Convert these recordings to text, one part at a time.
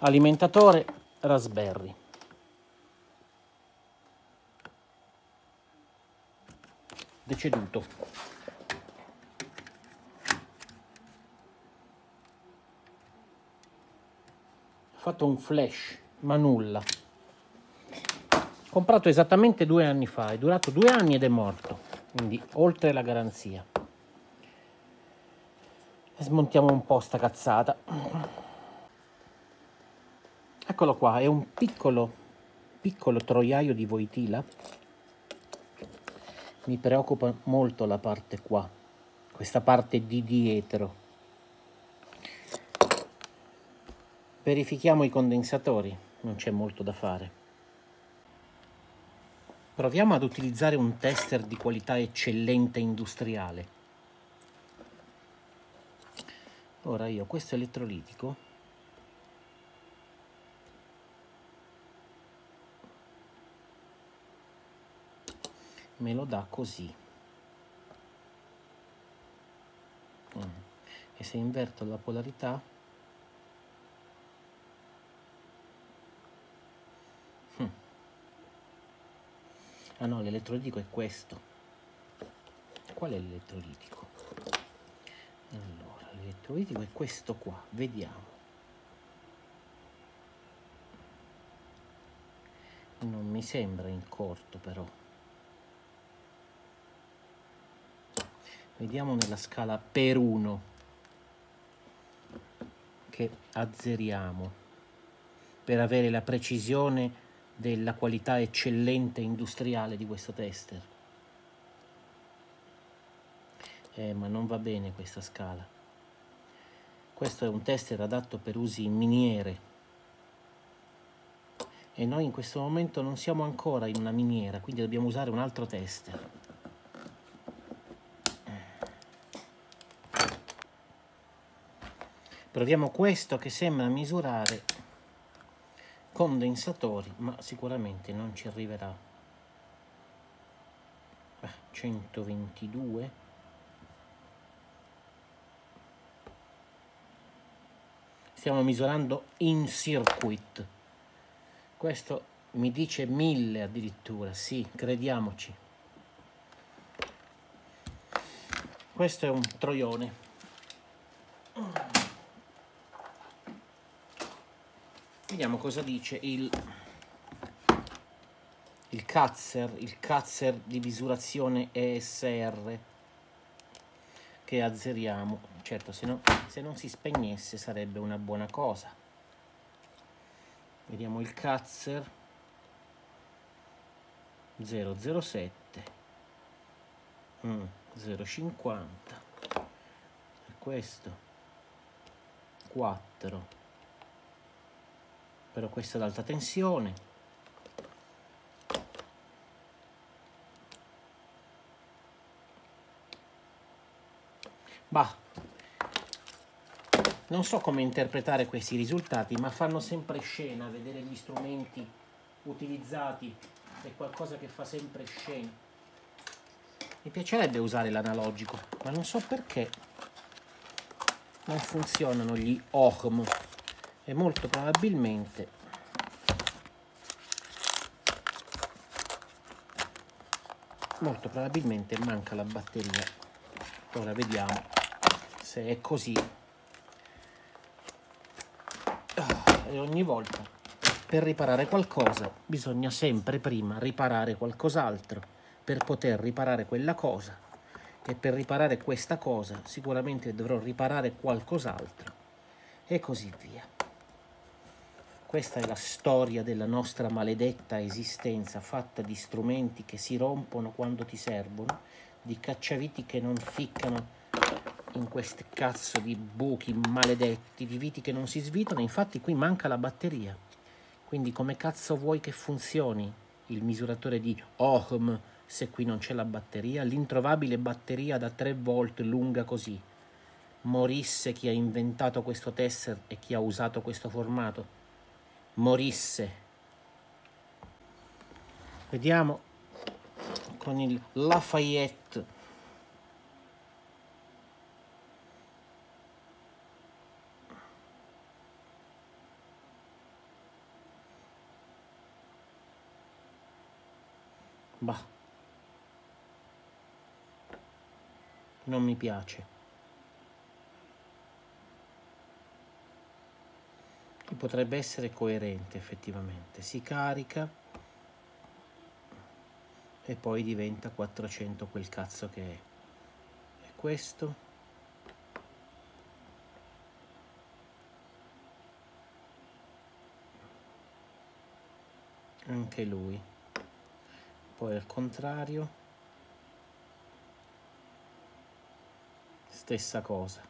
alimentatore Raspberry. Deceduto. Ho fatto un flash, ma nulla. Comprato esattamente 2 anni fa, è durato 2 anni ed è morto, quindi oltre la garanzia. E smontiamo un po' sta cazzata. Eccolo qua, è un piccolo troiaio di Voitila. Mi preoccupa molto la parte qua, questa parte di dietro. Verifichiamo i condensatori, non c'è molto da fare. Proviamo ad utilizzare un tester di qualità eccellente industriale. Ora io questo elettrolitico me lo dà così, e se inverto la polarità ah no, l'elettrolitico è questo. Qual è l'elettrolitico? Allora, l'elettrolitico è questo qua, vediamo. Non mi sembra in corto, però vediamo nella scala per 1 che azzeriamo per avere la precisione della qualità eccellente industriale di questo tester. Ma non va bene questa scala. Questo è un tester adatto per usi in miniere e noi in questo momento non siamo ancora in una miniera, quindi dobbiamo usare un altro tester. Proviamo questo che sembra misurare condensatori, ma sicuramente non ci arriverà. 122. Stiamo misurando in circuit. Questo mi dice 1000 addirittura, sì, crediamoci. Questo è un troione. Vediamo cosa dice il cazzer di misurazione ESR che azzeriamo. Certo, se non si spegnesse sarebbe una buona cosa. Vediamo il cazzer 007 050, questo 4, però questa è ad alta tensione. Bah, non so come interpretare questi risultati, ma fanno sempre scena vedere gli strumenti utilizzati, è qualcosa che fa sempre scena. Mi piacerebbe usare l'analogico, ma non so perché non funzionano gli R.O.H.S. e molto probabilmente manca la batteria. Ora vediamo se è così. E ogni volta per riparare qualcosa bisogna sempre prima riparare qualcos'altro per poter riparare quella cosa, e per riparare questa cosa sicuramente dovrò riparare qualcos'altro e così via. Questa è la storia della nostra maledetta esistenza, fatta di strumenti che si rompono quando ti servono, di cacciaviti che non ficcano in questi cazzo di buchi maledetti, di viti che non si svitano. Infatti qui manca la batteria, quindi come cazzo vuoi che funzioni il misuratore di Ohm se qui non c'è la batteria? L'introvabile batteria da 3 volt lunga così. Morisse chi ha inventato questo tester e chi ha usato questo formato. Morisse. Vediamo con il Lafayette. Bah, non mi piace. Che potrebbe essere coerente effettivamente. Si carica e poi diventa 400 quel cazzo che è. E questo? Anche lui. Poi al contrario, stessa cosa.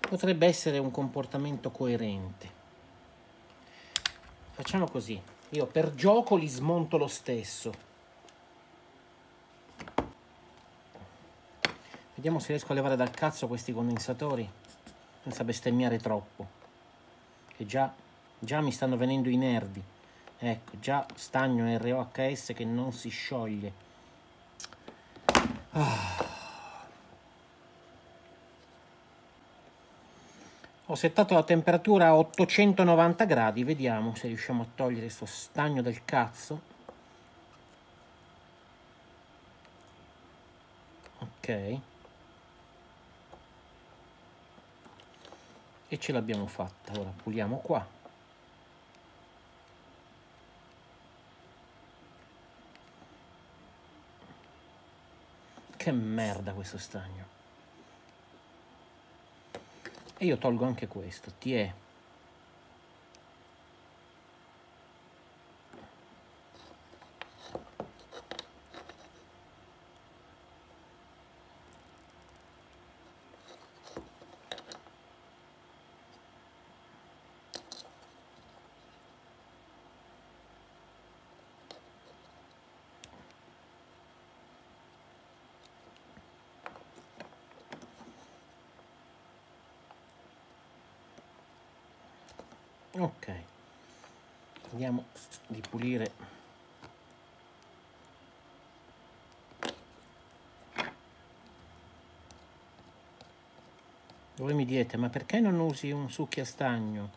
Potrebbe essere un comportamento coerente. Facciamo così. Io per gioco li smonto lo stesso. Vediamo se riesco a levare dal cazzo questi condensatori senza bestemmiare troppo. Che già mi stanno venendo i nervi. Ecco, già stagno R.O.H.S. che non si scioglie. Ah. Ho settato la temperatura a 890 gradi. Vediamo se riusciamo a togliere questo stagno del cazzo. Ok. E ce l'abbiamo fatta. Ora puliamo qua. Che merda questo stagno. E io tolgo anche questo. Ti è. Ok, andiamo di pulire . Voi mi direte, ma perché non usi un succhiastagno?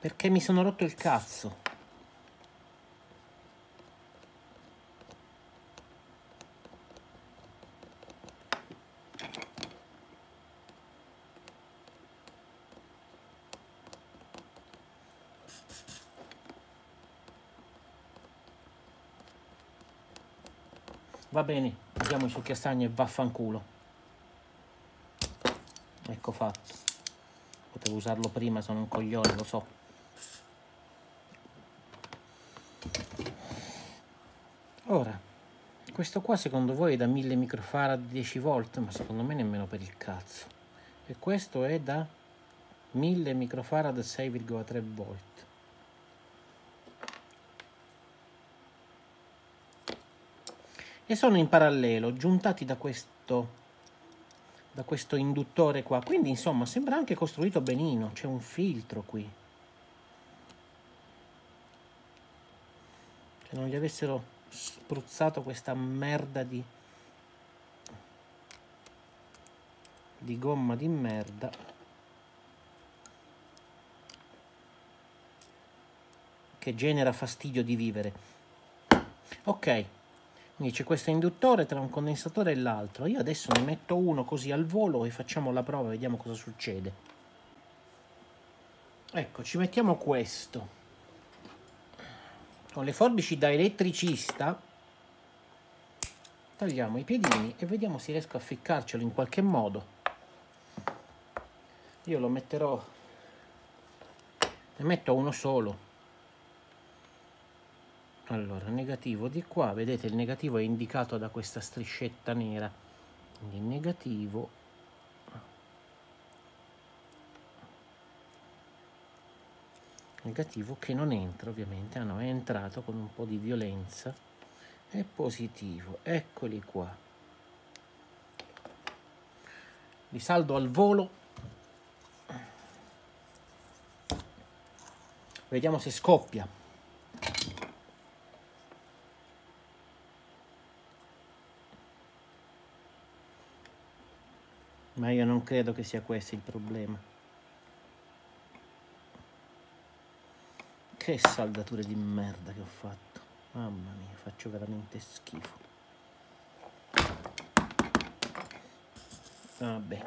Perché mi sono rotto il cazzo. Va bene, usiamo il succhiastagno e vaffanculo. Ecco fatto. Potevo usarlo prima, sono un coglione, lo so. Ora, questo qua secondo voi è da 1000 microfarad 10 volt, ma secondo me nemmeno per il cazzo. E questo è da 1000 microfarad 6,3 volt. E sono in parallelo, giuntati da questo induttore qua. Quindi, insomma, sembra anche costruito benino. C'è un filtro qui. Se non gli avessero spruzzato questa merda di gomma di merda. Che genera fastidio di vivere. Ok. Quindi c'è questo induttore tra un condensatore e l'altro. Io adesso ne metto uno così al volo e facciamo la prova, vediamo cosa succede. Ecco, ci mettiamo questo. Con le forbici da elettricista tagliamo i piedini e vediamo se riesco a ficcarcelo in qualche modo. Io lo metterò... ne metto uno solo. Allora, negativo di qua, vedete il negativo è indicato da questa striscetta nera, quindi negativo, negativo che non entra ovviamente, ah no, è entrato con un po' di violenza, è positivo, eccoli qua, li saldo al volo, vediamo se scoppia. Ma io non credo che sia questo il problema. Che saldature di merda che ho fatto. Mamma mia, faccio veramente schifo. Vabbè.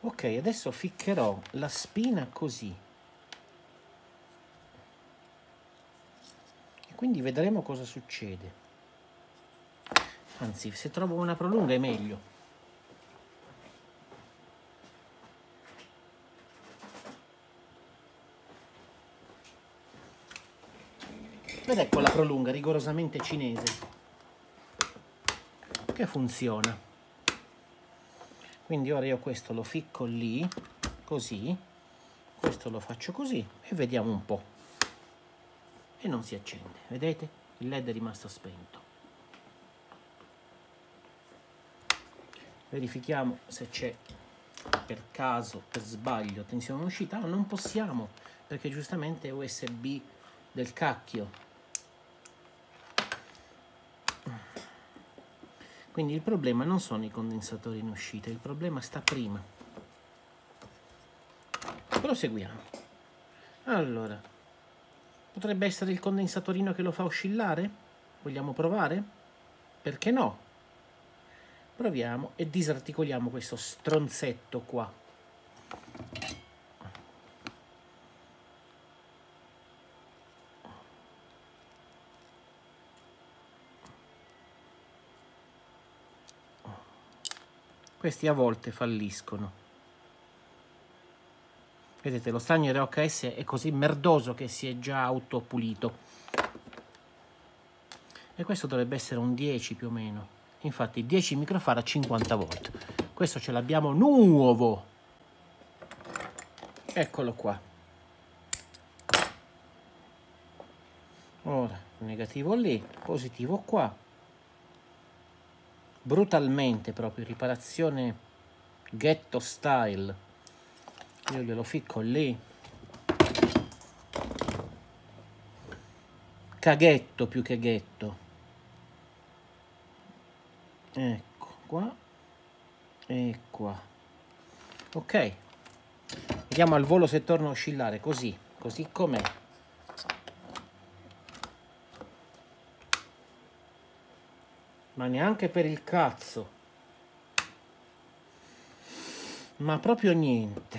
Ok, adesso ficcherò la spina così. E quindi vedremo cosa succede. Anzi, se trovo una prolunga è meglio. Ed ecco la prolunga rigorosamente cinese che funziona. Quindi ora io questo lo ficco lì così, questo lo faccio così e vediamo un po'. E non si accende, vedete? Il LED è rimasto spento. Verifichiamo se c'è per caso, per sbaglio, tensione uscita. No, non possiamo perché giustamente è USB del cacchio. Quindi il problema non sono i condensatori in uscita, il problema sta prima. Proseguiamo. Allora, potrebbe essere il condensatorino che lo fa oscillare? Vogliamo provare? Perché no? Proviamo e disarticoliamo questo stronzetto qua. Questi a volte falliscono. Vedete, lo stagno R.O.H.S. è così merdoso che si è già autopulito. E questo dovrebbe essere un 10 più o meno. Infatti 10 microfarad a 50 volt. Questo ce l'abbiamo nuovo. Eccolo qua. Ora, negativo lì, positivo qua. Brutalmente proprio, riparazione ghetto style. Io glielo ficco lì, caghetto più che ghetto. Ecco qua e qua. Ok, vediamo al volo se torna a oscillare. Così, così com'è. Ma neanche per il cazzo. Ma proprio niente.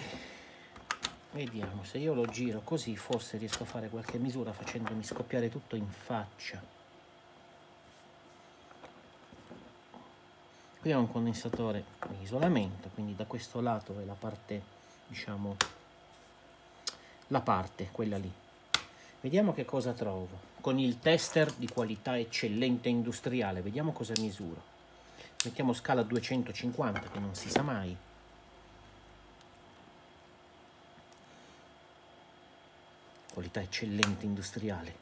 Vediamo, se io lo giro così forse riesco a fare qualche misura facendomi scoppiare tutto in faccia. Qui ho un condensatore in isolamento, quindi da questo lato è la parte, diciamo, la parte, quella lì. Vediamo che cosa trovo, con il tester di qualità eccellente industriale, vediamo cosa misuro. Mettiamo scala 250, che non si sa mai. Qualità eccellente industriale.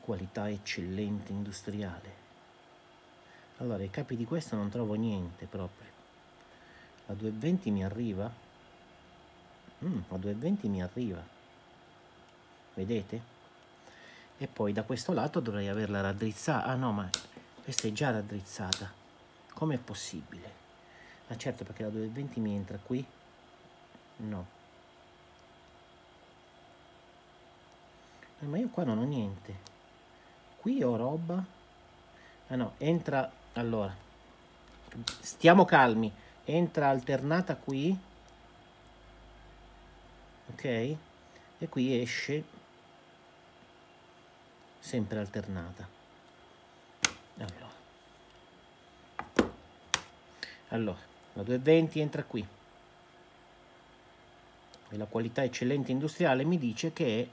Qualità eccellente industriale. Allora, i capi di questo non trovo niente proprio. La 220 mi arriva? La 220 mi arriva. Vedete? E poi da questo lato dovrei averla raddrizzata. Ah no, ma questa è già raddrizzata. Com'è possibile? Ma certo, perché la 220 mi entra qui? No. Ma io qua non ho niente. Qui ho roba. Ah no, entra... Allora, stiamo calmi. Entra alternata qui. Ok? E qui esce... sempre alternata. Allora, la 220 entra qui e la qualità eccellente industriale mi dice che è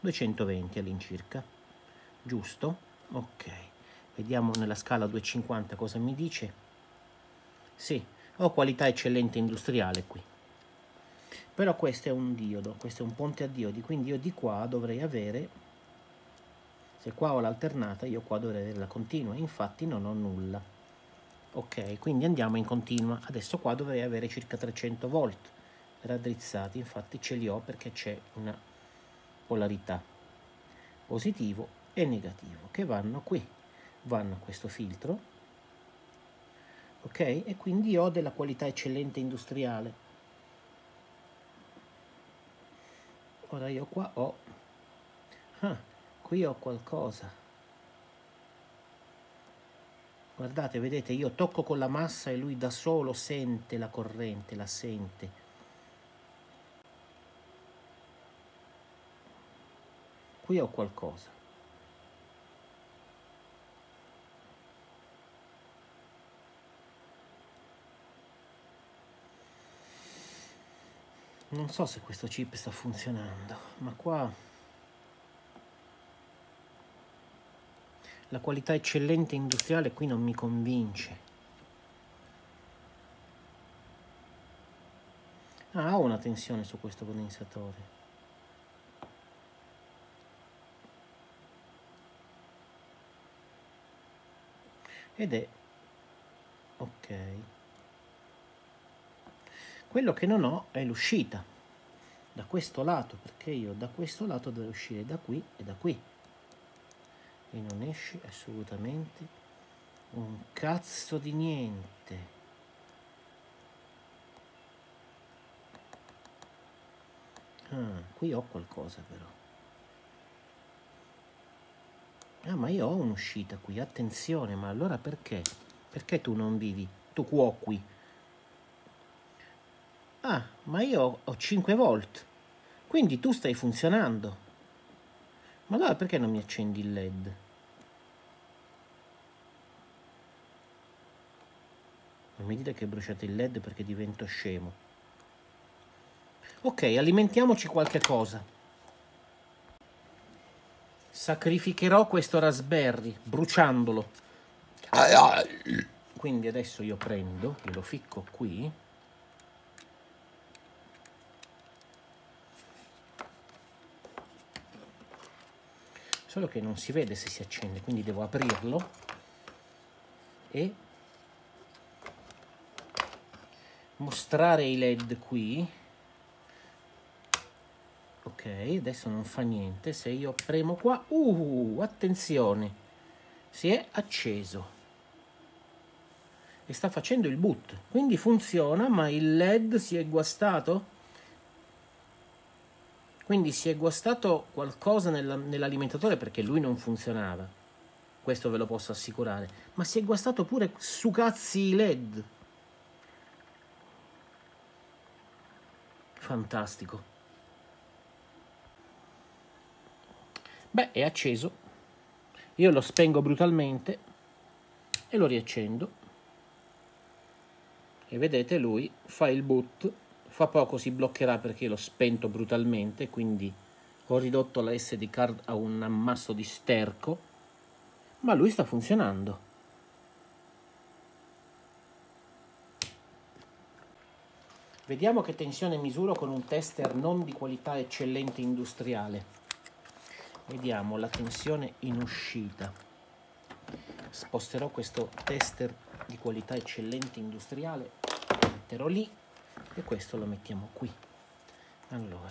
220 all'incirca, giusto? Ok, vediamo nella scala 250 cosa mi dice. Sì, ho qualità eccellente industriale qui. Però questo è un diodo, questo è un ponte a diodi, quindi io di qua dovrei avere... Se qua ho l'alternata, io qua dovrei avere la continua, infatti non ho nulla. Ok, quindi andiamo in continua. Adesso qua dovrei avere circa 300 volt raddrizzati, infatti ce li ho perché c'è una polarità positivo e negativo che vanno qui, vanno a questo filtro. Ok, e quindi ho della qualità eccellente industriale. Ora io qua ho Qui ho qualcosa. Guardate, vedete, io tocco con la massa e lui da solo sente la corrente, la sente. Qui ho qualcosa. Non so se questo chip sta funzionando, ma qua la qualità eccellente industriale qui non mi convince. Ah, ho una tensione su questo condensatore. Ed è ok. Quello che non ho è l'uscita da questo lato, perché io da questo lato devo uscire da qui e da qui, e non esce assolutamente un cazzo di niente. Ah, qui ho qualcosa però. Ah, ma io ho un'uscita qui, attenzione, ma allora perché? Perché tu non vivi? Tu cuoqui. Ah, ma io ho 5 volt, quindi tu stai funzionando. Ma allora perché non mi accendi il LED? Non mi dite che bruciate il LED perché divento scemo. Ok, alimentiamoci qualche cosa. Sacrificherò questo Raspberry bruciandolo. Quindi adesso io prendo, glielo ficco qui. Solo che non si vede se si accende, quindi devo aprirlo e mostrare i LED qui. Ok, adesso non fa niente. Se io premo qua, attenzione, si è acceso e sta facendo il boot, quindi funziona, ma il LED si è guastato. Quindi si è guastato qualcosa nell'alimentatore, perché lui non funzionava, questo ve lo posso assicurare, ma si è guastato pure su cazzi LED. Fantastico. Beh, è acceso, io lo spengo brutalmente e lo riaccendo e vedete, lui fa il boot. Fra poco si bloccherà perché l'ho spento brutalmente, quindi ho ridotto la SD card a un ammasso di sterco, ma lui sta funzionando. Vediamo che tensione misuro con un tester non di qualità eccellente industriale. Vediamo la tensione in uscita. Sposterò questo tester di qualità eccellente industriale, lo metterò lì. E questo lo mettiamo qui. Allora,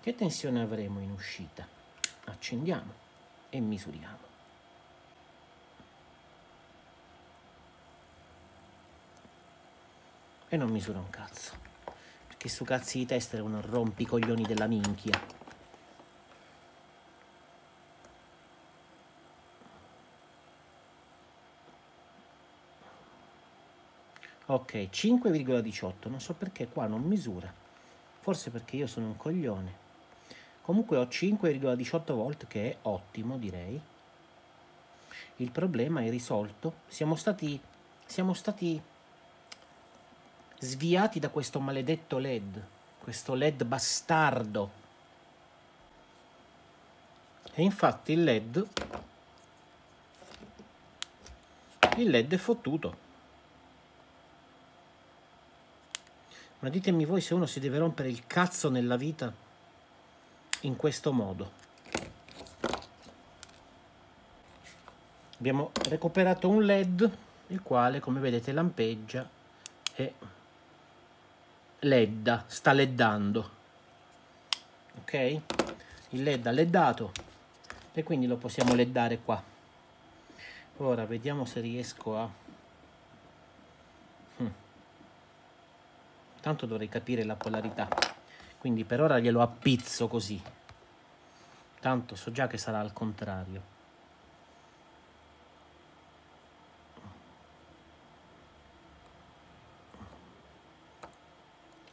che tensione avremo in uscita? Accendiamo e misuriamo. E non misura un cazzo, perché su cazzi di testa è un rompicoglioni della minchia. Ok, 5,18, non so perché qua non misura, forse perché io sono un coglione. Comunque ho 5,18 volt, che è ottimo, direi. Il problema è risolto, siamo stati sviati da questo maledetto LED, questo LED bastardo. E infatti il LED è fottuto. Ma ditemi voi se uno si deve rompere il cazzo nella vita in questo modo. Abbiamo recuperato un LED, il quale, come vedete, lampeggia e ledda, sta leddando. Ok? Il LED ha leddato e quindi lo possiamo leddare qua. Ora vediamo se riesco a... Tanto dovrei capire la polarità, quindi per ora glielo appizzo così. tanto so già che sarà al contrario.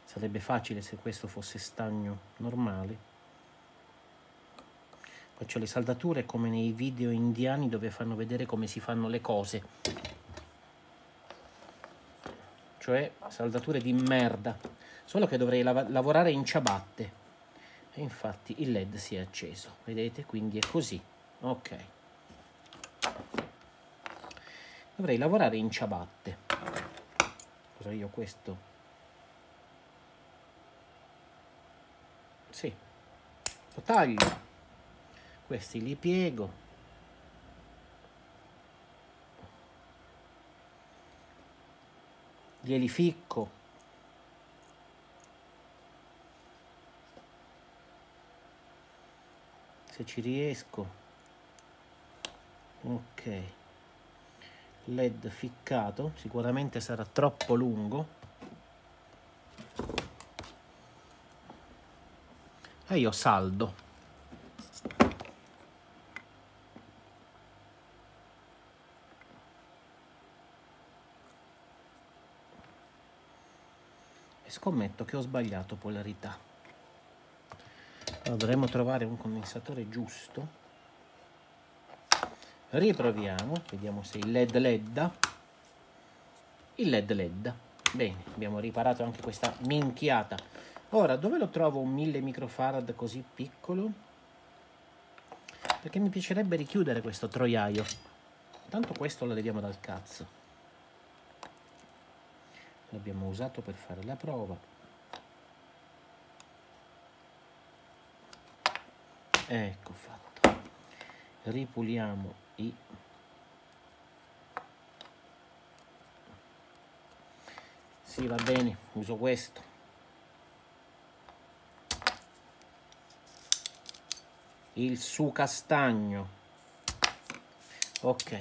Sarebbe facile se questo fosse stagno normale. Faccio le saldature come nei video indiani dove fanno vedere come si fanno le cose, cioè saldature di merda, solo che dovrei lavorare in ciabatte. E infatti il LED si è acceso, vedete? Quindi è così, ok, dovrei lavorare in ciabatte. Cosa io questo? Sì, lo taglio, questi li piego, glieli ficco, se ci riesco. Ok, LED ficcato, sicuramente sarà troppo lungo. E io saldo. E scommetto che ho sbagliato polarità. Allora, dovremmo trovare un condensatore giusto. Riproviamo, vediamo se il LED ledda. Il LED ledda. Bene, abbiamo riparato anche questa minchiata. Ora, dove lo trovo un 1000 microfarad così piccolo? Perché mi piacerebbe richiudere questo troiaio. Tanto questo lo leviamo dal cazzo. L'abbiamo usato per fare la prova. Ecco fatto. Ripuliamo i... Sì, va bene, uso questo. Il su castagno. Ok,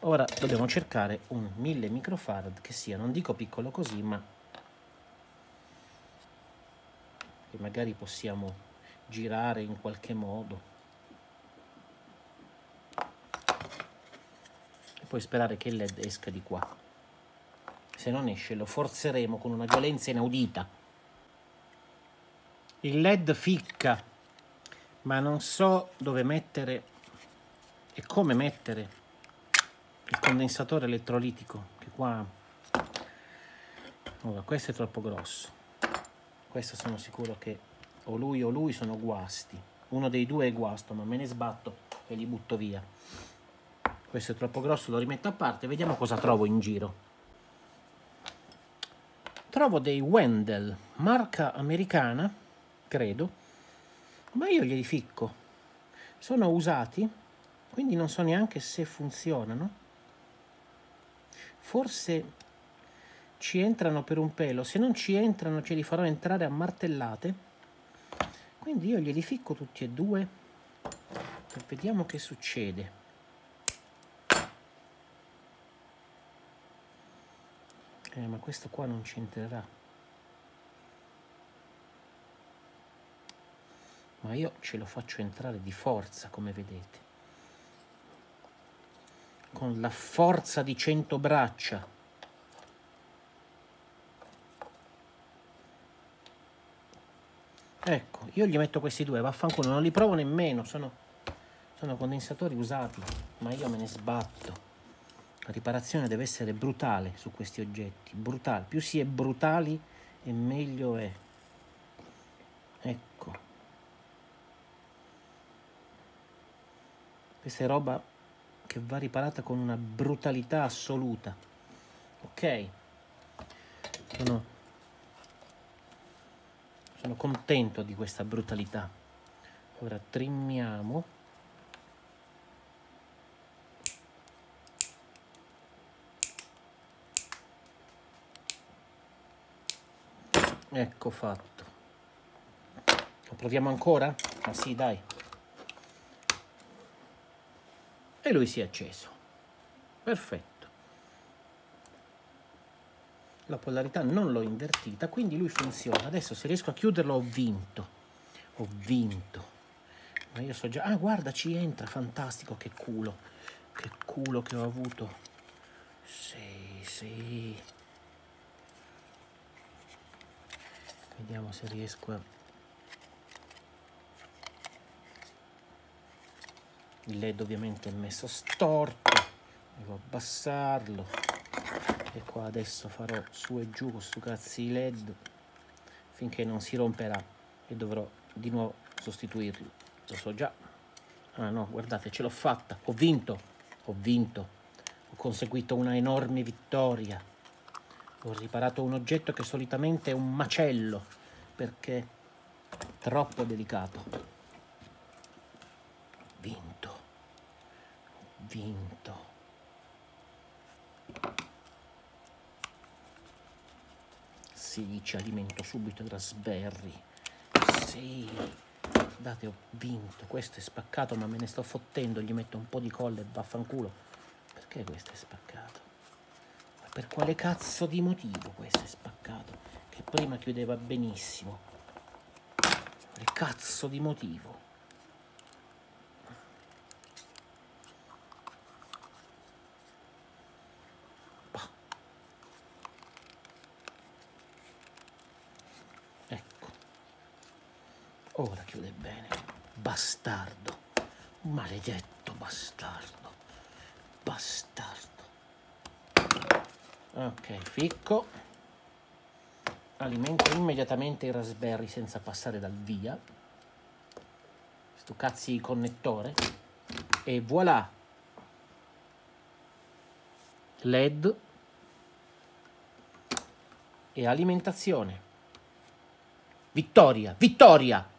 ora dobbiamo cercare un 1000 microfarad che sia, non dico piccolo così, ma che magari possiamo girare in qualche modo e poi sperare che il LED esca di qua. Se non esce lo forzeremo con una violenza inaudita. Il LED ficca, ma non so dove mettere e come mettere il condensatore elettrolitico, che qua... Allora, questo è troppo grosso, questo sono sicuro che o lui sono guasti, uno dei due è guasto, ma me ne sbatto e li butto via. Questo è troppo grosso, lo rimetto a parte, vediamo cosa trovo in giro. Trovo dei Wendell, marca americana, credo, ma io glieli ficco, sono usati, quindi non so neanche se funzionano, forse ci entrano per un pelo, se non ci entrano ce li farò entrare a martellate, quindi io glieli ficco tutti e due e vediamo che succede. Ma questo qua non ci entrerà. Ma io ce lo faccio entrare di forza, come vedete, con la forza di 100 braccia. Ecco, io gli metto questi due, vaffanculo, non li provo nemmeno, sono condensatori usati, ma io me ne sbatto. La riparazione deve essere brutale su questi oggetti, brutale, più si è brutali e meglio è. Ecco. Questa è roba che va riparata con una brutalità assoluta. Ok, sono contento di questa brutalità. Ora trimmiamo. Ecco fatto. Lo proviamo ancora? Ah sì, dai. E lui si è acceso. Perfetto. La polarità non l'ho invertita, quindi lui funziona. Adesso se riesco a chiuderlo ho vinto. Ho vinto. Ma io so già... Ah, guarda, ci entra, fantastico, che culo. Che culo che ho avuto. Sì, sì. Vediamo se riesco a... Il LED ovviamente è messo storto, devo abbassarlo, e qua adesso farò su e giù con sto cazzo di LED finché non si romperà e dovrò di nuovo sostituirli. Lo so già. Ah no, guardate, ce l'ho fatta, ho vinto, ho vinto, ho conseguito una enorme vittoria. Ho riparato un oggetto che solitamente è un macello perché è troppo delicato. Vinto, vinto. Sì, ci alimento subito i raspberry. Sì, guardate, ho vinto. Questo è spaccato, ma me ne sto fottendo. Gli metto un po' di colla e vaffanculo. Perché questo è spaccato? Ma per quale cazzo di motivo questo è spaccato? Che prima chiudeva benissimo. Per cazzo di motivo? Ora chiude bene, bastardo, maledetto bastardo, bastardo. Ok, ficco, alimento immediatamente i raspberry senza passare dal via, sto cazzo di connettore, e voilà, LED e alimentazione. Vittoria, vittoria!